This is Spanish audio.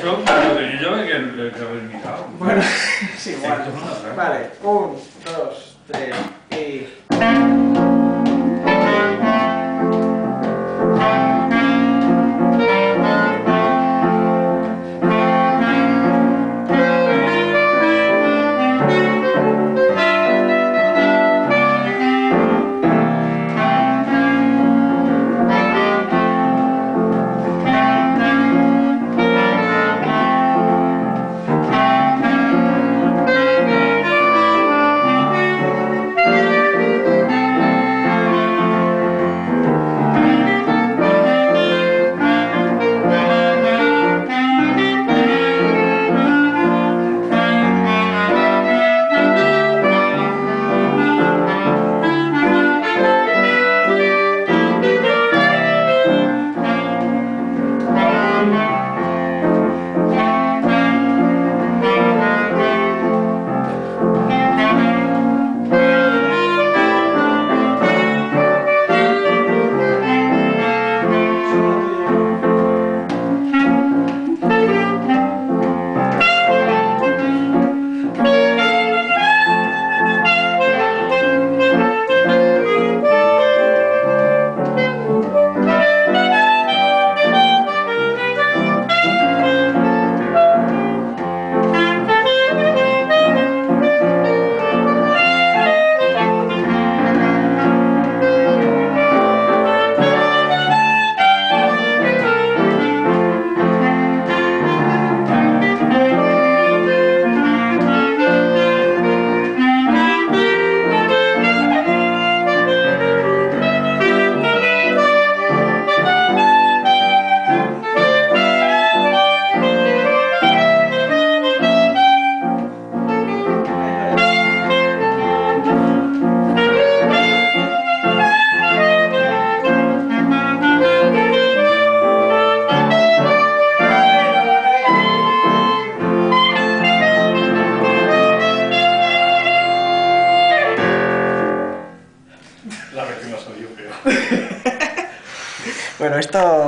esto lo tenía yo que lo había invitado. Bueno, es igual. Vale, 1, 2, 3 y... Bueno, esto...